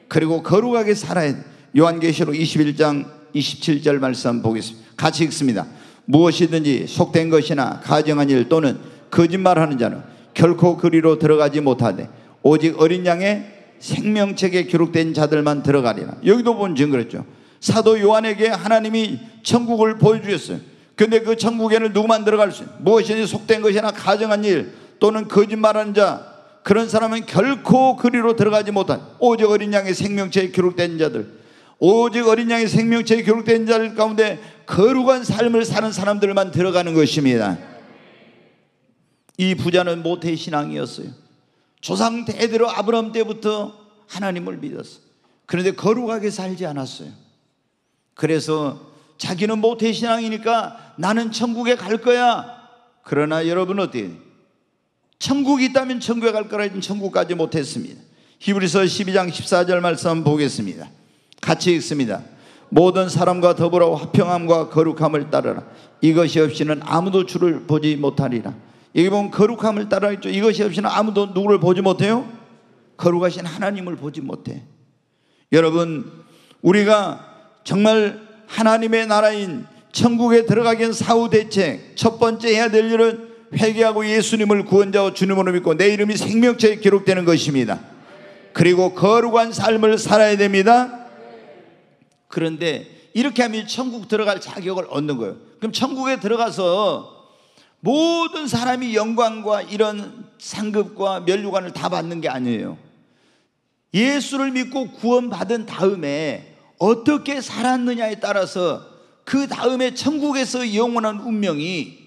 그리고 거룩하게 살아야 돼. 요한계시록 21장 27절 말씀 보겠습니다. 같이 읽습니다. 무엇이든지 속된 것이나 가증한 일 또는 거짓말하는 자는 결코 그리로 들어가지 못하되 오직 어린 양의 생명책에 기록된 자들만 들어가리라. 여기도 보면 지금 그랬죠. 사도 요한에게 하나님이 천국을 보여주셨어요. 근데 그 천국에는 누구만 들어갈 수 있어요? 무엇이니 속된 것이나 가정한 일 또는 거짓말하는 자, 그런 사람은 결코 그리로 들어가지 못한, 오직 어린 양의 생명체에 기록된 자들, 오직 어린 양의 생명체에 기록된 자들 가운데 거룩한 삶을 사는 사람들만 들어가는 것입니다. 이 부자는 모태의 신앙이었어요. 조상 대대로 아브라함 때부터 하나님을 믿었어요. 그런데 거룩하게 살지 않았어요. 그래서 자기는 모태의 신앙이니까 나는 천국에 갈 거야. 그러나 여러분 어때요? 천국이 있다면 천국에 갈 거라 했지만 천국 가지 못했습니다. 히브리서 12장 14절 말씀 보겠습니다. 같이 읽습니다. 모든 사람과 더불어 화평함과 거룩함을 따르라. 이것이 없이는 아무도 주를 보지 못하리라. 여기 보면 거룩함을 따르라 했죠. 이것이 없이는 아무도 누구를 보지 못해요? 거룩하신 하나님을 보지 못해. 여러분, 우리가 정말 하나님의 나라인 천국에 들어가기 위한 사후 대책, 첫 번째 해야 될 일은 회개하고 예수님을 구원자와 주님으로 믿고 내 이름이 생명책에 기록되는 것입니다. 그리고 거룩한 삶을 살아야 됩니다. 그런데 이렇게 하면 천국 들어갈 자격을 얻는 거예요. 그럼 천국에 들어가서 모든 사람이 영광과 이런 상급과 면류관을 다 받는 게 아니에요. 예수를 믿고 구원받은 다음에 어떻게 살았느냐에 따라서 그 다음에 천국에서 영원한 운명이,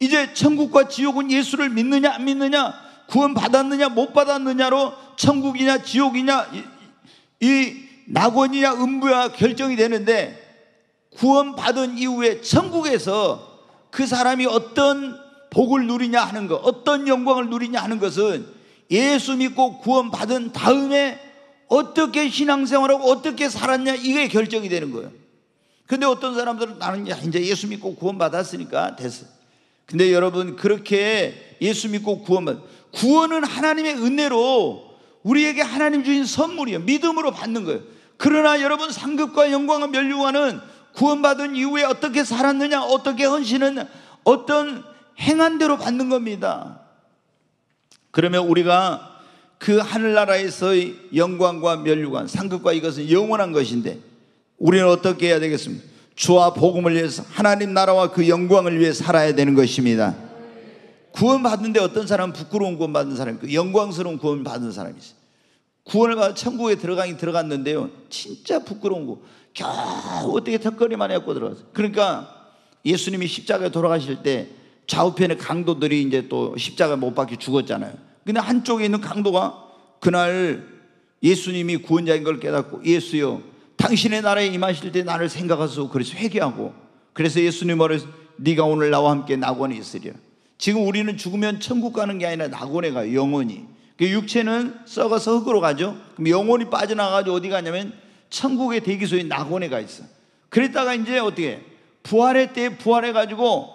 이제 천국과 지옥은 예수를 믿느냐 안 믿느냐, 구원받았느냐 못 받았느냐로 천국이냐 지옥이냐, 이 낙원이냐 음부야 결정이 되는데, 구원받은 이후에 천국에서 그 사람이 어떤 복을 누리냐 하는 것, 어떤 영광을 누리냐 하는 것은 예수 믿고 구원받은 다음에 어떻게 신앙생활하고 어떻게 살았냐, 이게 결정이 되는 거예요. 근데 어떤 사람들은 나는 이제 예수 믿고 구원받았으니까 됐어. 근데 여러분, 그렇게 예수 믿고 구원은 하나님의 은혜로 우리에게 하나님 주신 선물이에요. 믿음으로 받는 거예요. 그러나 여러분, 상급과 영광과 면류관은 구원받은 이후에 어떻게 살았느냐, 어떻게 헌신은 어떤 행한 대로 받는 겁니다. 그러면 우리가 그 하늘나라에서의 영광과 면류관, 상급과 이것은 영원한 것인데 우리는 어떻게 해야 되겠습니까? 주와 복음을 위해서, 하나님 나라와 그 영광을 위해 살아야 되는 것입니다. 구원받는데 어떤 사람은 부끄러운 구원받은 사람이 있고 영광스러운 구원받은 사람이 있어요. 구원을 받아 천국에 들어가긴 들어갔는데요, 진짜 부끄러운 거, 겨우 어떻게 턱걸이만 해갖고 들어갔어요. 그러니까 예수님이 십자가에 돌아가실 때 좌우편에 강도들이 이제 또 십자가 못 박혀 죽었잖아요. 근데 한쪽에 있는 강도가 그날 예수님이 구원자인 걸 깨닫고, 예수여 당신의 나라에 임하실 때 나를 생각하소서, 그래서 회개하고, 그래서 예수님 말해서 네가 오늘 나와 함께 낙원에 있으리라. 지금 우리는 죽으면 천국 가는 게 아니라 낙원에 가요, 영원히. 그 육체는 썩어서 흙으로 가죠. 그럼 영혼이 빠져나가지고 어디 가냐면 천국의 대기소인 낙원에 가 있어. 그랬다가 이제 어떻게 부활의 때에 부활해가지고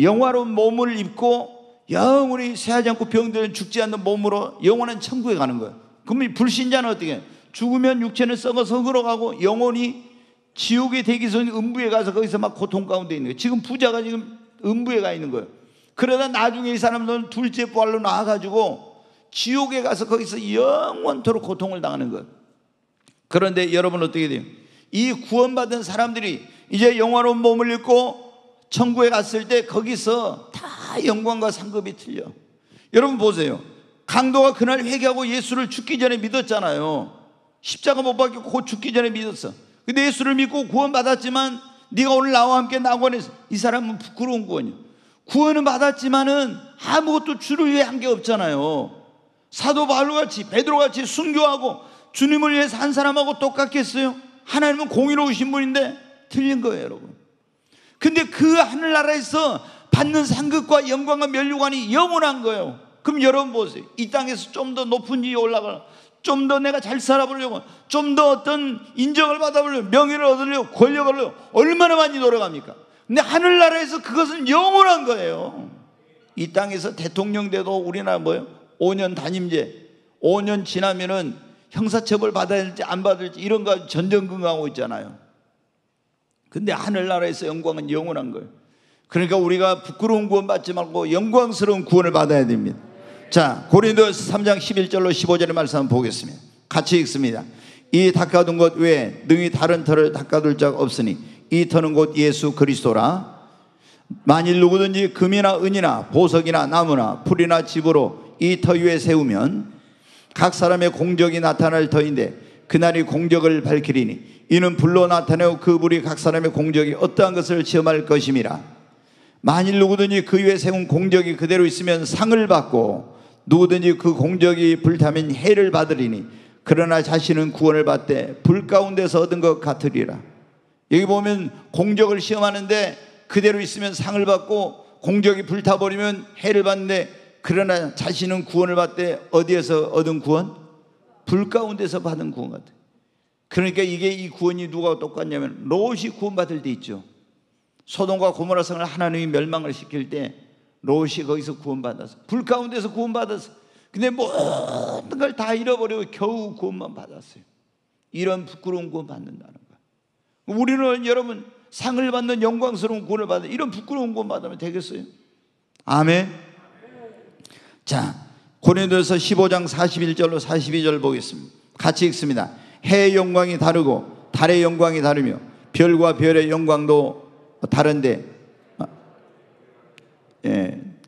영화로운 몸을 입고 영원히 쇠하지 않고 병들은 죽지 않는 몸으로 영원한 천국에 가는 거예요. 그럼 불신자는 어떻게 죽으면 육체는 썩어서 흙으로 가고 영혼이 지옥의 대기소인 음부에 가서 거기서 막 고통 가운데 있는 거예요. 지금 부자가 지금 음부에 가 있는 거예요. 그러다 나중에 이 사람들은 둘째 부활로 나와가지고 지옥에 가서 거기서 영원토록 고통을 당하는 것. 그런데 여러분 어떻게 돼요? 이 구원받은 사람들이 이제 영화로운 몸을 입고 천국에 갔을 때 거기서 다 영광과 상급이 틀려. 여러분 보세요. 강도가 그날 회개하고 예수를 죽기 전에 믿었잖아요. 십자가 못 박히고 곧 죽기 전에 믿었어. 근데 예수를 믿고 구원받았지만 네가 오늘 나와 함께 낙원에서, 이 사람은 부끄러운 구원이야. 구원은 받았지만은 아무것도 주를 위해 한 게 없잖아요. 사도 바울같이, 베드로같이 순교하고 주님을 위해서 한 사람하고 똑같겠어요? 하나님은 공의로우신 분인데 틀린 거예요, 여러분. 근데 그 하늘나라에서 받는 상급과 영광과 면류관이 영원한 거예요. 그럼 여러분 보세요. 이 땅에서 좀 더 높은 지위에 올라가라, 좀 더 내가 잘 살아보려고, 좀 더 어떤 인정을 받아보려고, 명예를 얻으려고, 권력을 얻으려고 얼마나 많이 노력합니까? 근데 하늘나라에서 그것은 영원한 거예요. 이 땅에서 대통령 돼도 우리나라 뭐예요? 5년 단임제, 5년 지나면은 형사처벌 받아야 될지 안 받을지 이런 거 전전긍긍하고 있잖아요. 근데 하늘나라에서 영광은 영원한 거예요. 그러니까 우리가 부끄러운 구원 받지 말고 영광스러운 구원을 받아야 됩니다. 자, 고린도서 3장 11절로 15절의 말씀 한번 보겠습니다. 같이 읽습니다. 이 닦아둔 것 외에 능히 다른 터를 닦아둘 자가 없으니 이 터는 곧 예수 그리스도라. 만일 누구든지 금이나 은이나 보석이나 나무나 풀이나 집으로 이 터 위에 세우면 각 사람의 공적이 나타날 터인데 그날이 공적을 밝히리니 이는 불로 나타내고 그 불이 각 사람의 공적이 어떠한 것을 시험할 것임이라. 만일 누구든지 그 위에 세운 공적이 그대로 있으면 상을 받고 누구든지 그 공적이 불타면 해를 받으리니 그러나 자신은 구원을 받되 불 가운데서 얻은 것 같으리라. 여기 보면 공적을 시험하는데 그대로 있으면 상을 받고 공적이 불타버리면 해를 받는데 그러나 자신은 구원을 받되 어디에서 얻은 구원? 불 가운데서 받은 구원 같아요. 그러니까 이게 이 구원이 누가 똑같냐면 롯이 구원받을 때 있죠. 소돔과 고모라 성을 하나님이 멸망을 시킬 때 롯이 거기서 구원받았어. 불 가운데서 구원받았어. 근데 모든 걸 다 잃어버리고 겨우 구원만 받았어요. 이런 부끄러운 구원 받는다는 거야. 우리는 여러분 상을 받는 영광스러운 구원을 받는 이런 부끄러운 구원 받으면 되겠어요? 아멘. 자, 고린도서 15장 41절로 42절 보겠습니다. 같이 읽습니다. 해의 영광이 다르고 달의 영광이 다르며 별과 별의 영광도 다른데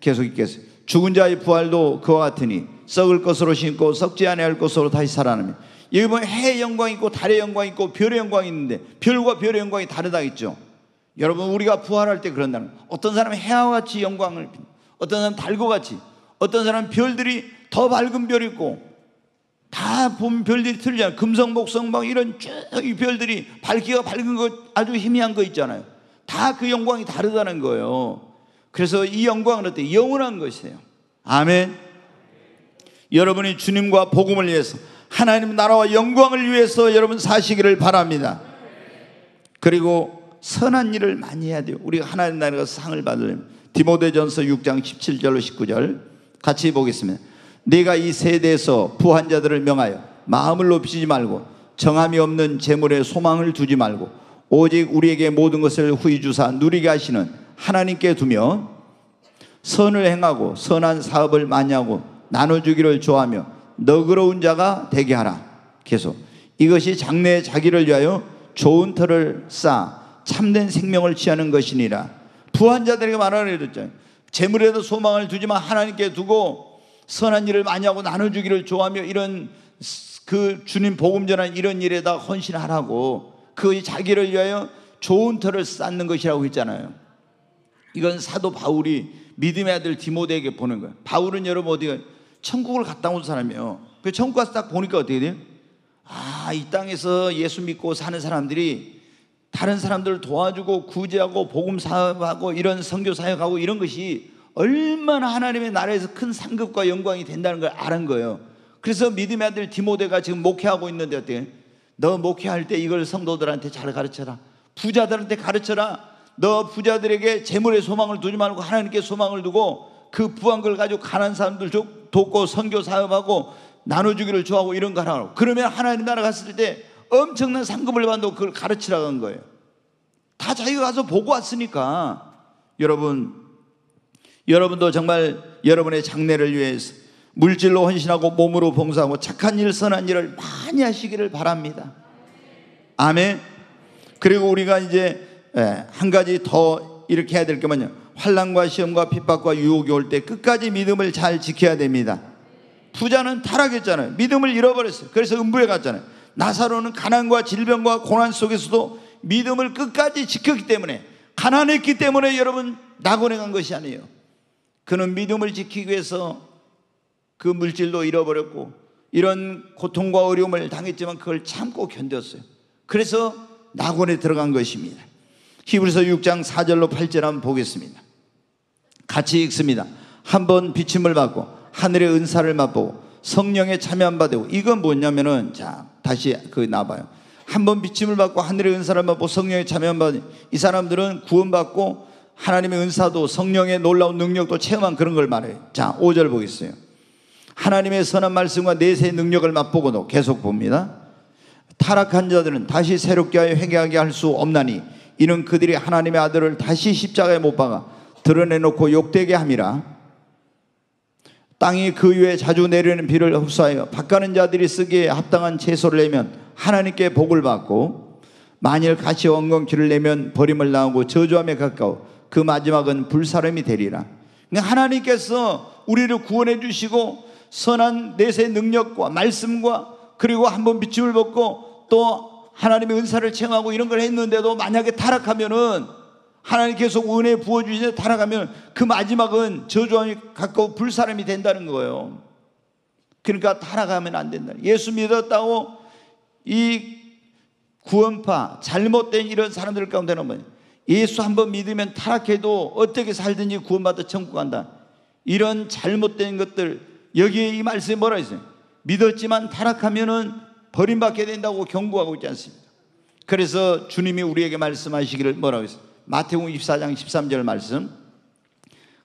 계속 읽겠습니다. 죽은 자의 부활도 그와 같으니 썩을 것으로 심고 썩지 아니할 것으로 다시 살아나며. 여기 보면 해의 영광이 있고 달의 영광이 있고 별의 영광이 있는데 별과 별의 영광이 다르다 했죠. 여러분 우리가 부활할 때 그런다는 거예요. 어떤 사람은 해와 같이 영광을, 어떤 사람은 달과 같이, 어떤 사람은 별들이 더 밝은 별이 있고 다 보면 별들이 틀리잖아요. 금성, 목성방 이런 쭉 이 별들이 밝기가 밝은 것 아주 희미한 거 있잖아요. 다 그 영광이 다르다는 거예요. 그래서 이 영광은 어때요? 영원한 것이에요. 아멘. 여러분이 주님과 복음을 위해서 하나님 나라와 영광을 위해서 여러분 사시기를 바랍니다. 그리고 선한 일을 많이 해야 돼요. 우리가 하나님 나라에서 상을 받으려면 디모데전서 6장 17절로 19절 같이 보겠습니다. 네가 이 세대에서 부한 자들을 명하여 마음을 높이지 말고 정함이 없는 재물에 소망을 두지 말고 오직 우리에게 모든 것을 후히 주사 누리게 하시는 하나님께 두며 선을 행하고 선한 사업을 많이 하고 나눠주기를 좋아하며 너그러운 자가 되게 하라. 계속 이것이 장래의 자기를 위하여 좋은 터를 쌓아 참된 생명을 취하는 것이니라. 부한 자들에게 말하라 그랬잖아요. 재물에도 소망을 두지만 하나님께 두고 선한 일을 많이 하고 나눠주기를 좋아하며 이런 그 주님 복음 전한 이런 일에다 헌신하라고. 그것이 자기를 위하여 좋은 터를 쌓는 것이라고 했잖아요. 이건 사도 바울이 믿음의 아들 디모데에게 보는 거예요. 바울은 여러분 어디가 천국을 갔다 온 사람이에요. 그 천국 가서 딱 보니까 어떻게 돼요? 아, 이 땅에서 예수 믿고 사는 사람들이 다른 사람들을 도와주고 구제하고 복음 사업하고 이런 선교 사역하고 이런 것이 얼마나 하나님의 나라에서 큰 상급과 영광이 된다는 걸 아는 거예요. 그래서 믿음의 아들 디모데가 지금 목회하고 있는데 어때요? 너 목회할 때 이걸 성도들한테 잘 가르쳐라. 부자들한테 가르쳐라. 너 부자들에게 재물의 소망을 두지 말고 하나님께 소망을 두고 그 부한 걸 가지고 가난한 사람들 돕고 선교 사업하고 나눠주기를 좋아하고 이런 거 하라고. 그러면 하나님 나라 갔을 때 엄청난 상급을 받고 그걸 가르치라고 한 거예요. 다 자기가 가서 보고 왔으니까. 여러분도 정말 여러분의 장래를 위해서 물질로 헌신하고 몸으로 봉사하고 착한 일, 선한 일을 많이 하시기를 바랍니다. 아멘. 그리고 우리가 이제 한 가지 더 이렇게 해야 될 게 뭐냐? 환난과 시험과 핍박과 유혹이 올 때 끝까지 믿음을 잘 지켜야 됩니다. 부자는 타락했잖아요. 믿음을 잃어버렸어요. 그래서 음부에 갔잖아요. 나사로는 가난과 질병과 고난 속에서도 믿음을 끝까지 지켰기 때문에, 가난했기 때문에 여러분 낙원에 간 것이 아니에요. 그는 믿음을 지키기 위해서 그 물질도 잃어버렸고 이런 고통과 어려움을 당했지만 그걸 참고 견뎠어요. 그래서 낙원에 들어간 것입니다. 히브리서 6장 4절로 8절 한번 보겠습니다. 같이 읽습니다. 한번 비침을 받고 하늘의 은사를 맛보고 성령에 참여한 바 되고. 이건 뭐냐면은, 자 다시 그 나와봐요. 한번 비침을 받고 하늘의 은사를 맛보고 성령에 참여한 바 되고. 이 사람들은 구원받고 하나님의 은사도 성령의 놀라운 능력도 체험한 그런 걸 말해요. 자 5절 보겠어요. 하나님의 선한 말씀과 내세의 능력을 맛보고도. 계속 봅니다. 타락한 자들은 다시 새롭게 하여 회개하게 할 수 없나니 이는 그들이 하나님의 아들을 다시 십자가에 못 박아 드러내놓고 욕되게 함이라. 땅이 그 위에 자주 내리는 비를 흡수하여 밭가는 자들이 쓰기에 합당한 채소를 내면 하나님께 복을 받고, 만일 같이 엉겅퀴를 내면 버림을 당하고 저주함에 가까워 그 마지막은 불사름이 되리라. 그러니까 하나님께서 우리를 구원해 주시고 선한 내세의 능력과 말씀과, 그리고 한번 비침을 벗고 또 하나님의 은사를 청하고 이런 걸 했는데도 만약에 타락하면은, 하나님께서 은혜 부어주시는데 타락하면 그 마지막은 저주함이 가까워 불사름이 된다는 거예요. 그러니까 타락하면 안 된다. 예수 믿었다고 이 구원파 잘못된 이런 사람들 가운데는 뭐냐, 예수 한번 믿으면 타락해도 어떻게 살든지 구원받아 천국 간다, 이런 잘못된 것들. 여기에 이 말씀이 뭐라 했어요? 믿었지만 타락하면은 버림받게 된다고 경고하고 있지 않습니까? 그래서 주님이 우리에게 말씀하시기를 뭐라고 했어요? 마태복음 24장 13절 말씀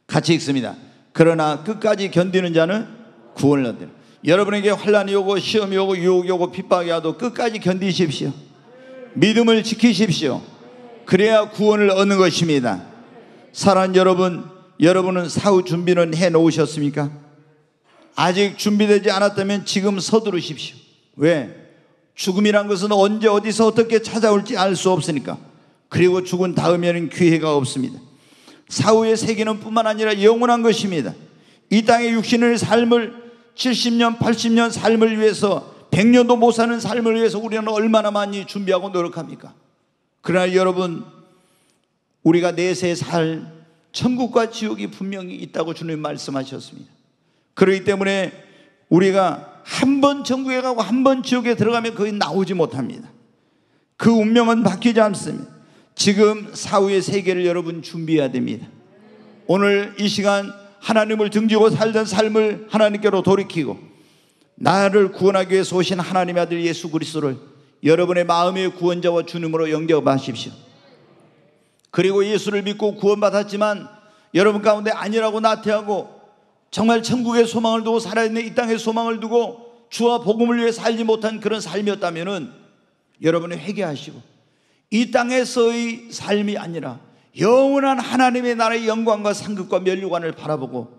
같이 읽습니다. 그러나 끝까지 견디는 자는 구원을 얻으리라. 여러분에게 환난이 오고 시험이 오고 유혹이 오고 핍박이 와도 끝까지 견디십시오. 믿음을 지키십시오. 그래야 구원을 얻는 것입니다. 사랑하는 여러분, 여러분은 사후 준비는 해놓으셨습니까? 아직 준비되지 않았다면 지금 서두르십시오. 왜? 죽음이란 것은 언제 어디서 어떻게 찾아올지 알 수 없으니까. 그리고 죽은 다음에는 기회가 없습니다. 사후의 세계는 뿐만 아니라 영원한 것입니다. 이 땅의 육신의 삶을 70년 80년 삶을 위해서 100년도 못 사는 삶을 위해서 우리는 얼마나 많이 준비하고 노력합니까? 그러나 여러분, 우리가 내세 살 천국과 지옥이 분명히 있다고 주님 말씀하셨습니다. 그렇기 때문에 우리가 한 번 천국에 가고 한 번 지옥에 들어가면 거의 나오지 못합니다. 그 운명은 바뀌지 않습니다. 지금 사후의 세계를 여러분 준비해야 됩니다. 오늘 이 시간 하나님을 등지고 살던 삶을 하나님께로 돌이키고, 나를 구원하기 위해서 오신 하나님의 아들 예수 그리스도를 여러분의 마음의 구원자와 주님으로 영접하십시오. 그리고 예수를 믿고 구원받았지만 여러분 가운데 아니라고 나태하고 정말 천국의 소망을 두고 살아있는 이 땅의 소망을 두고 주와 복음을 위해 살지 못한 그런 삶이었다면은 여러분이 회개하시고 이 땅에서의 삶이 아니라 영원한 하나님의 나라의 영광과 상급과 면류관을 바라보고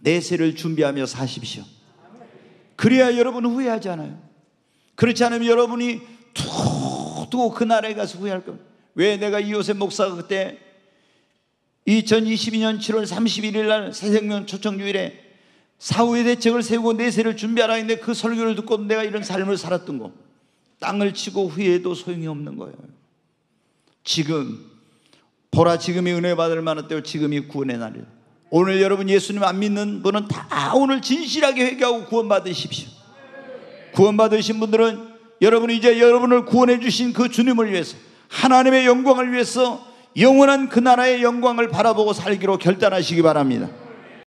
내세를 준비하며 사십시오. 그래야 여러분은 후회하지 않아요. 그렇지 않으면 여러분이 툭 그 나라에 가서 후회할 겁니다. 왜 내가 이요셉 목사가 그때 2022년 7월 31일 날 새생명 초청주일에 사후의 대책을 세우고 내세를 준비하라 했는데, 그 설교를 듣고 내가 이런 삶을 살았던 거, 땅을 치고 후회해도 소용이 없는 거예요. 지금 보라 지금이 은혜 받을 만한 때요 지금이 구원의 날이에요. 오늘 여러분 예수님 안 믿는 분은 다 오늘 진실하게 회개하고 구원 받으십시오. 구원 받으신 분들은 여러분이 이제 여러분을 구원해 주신 그 주님을 위해서, 하나님의 영광을 위해서 영원한 그 나라의 영광을 바라보고 살기로 결단하시기 바랍니다.